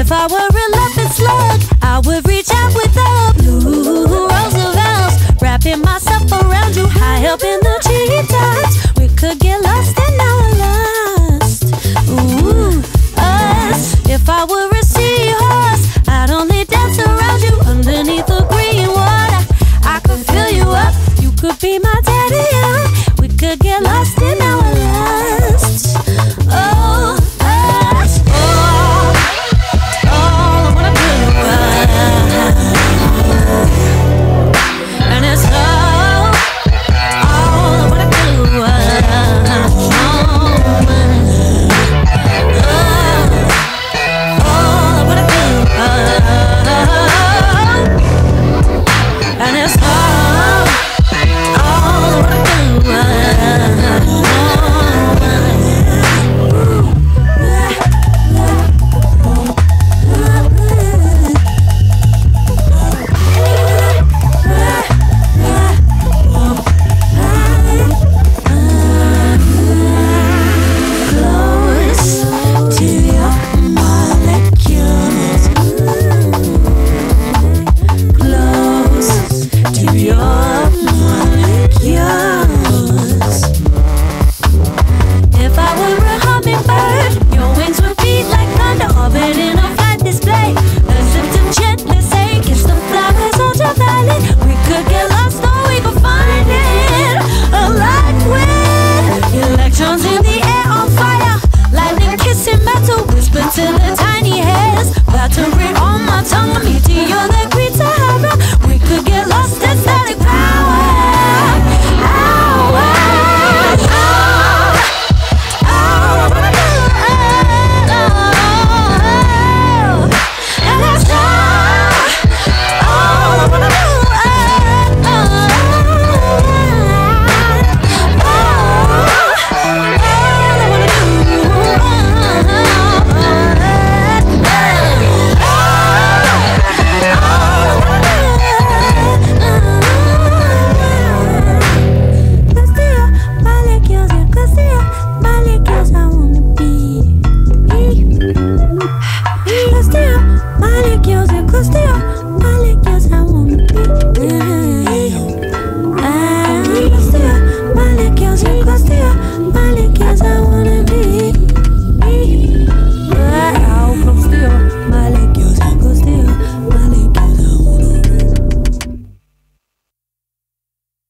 If I were a loving slug, I would reach out with the blue Roosevelts, wrapping myself around you high up in the treetops. We could get lost in our lust. Ooh, us. If I were a seahorse, I'd only dance around you underneath the green water. I could fill you up, you could be my daddy. We could get lost in our lust.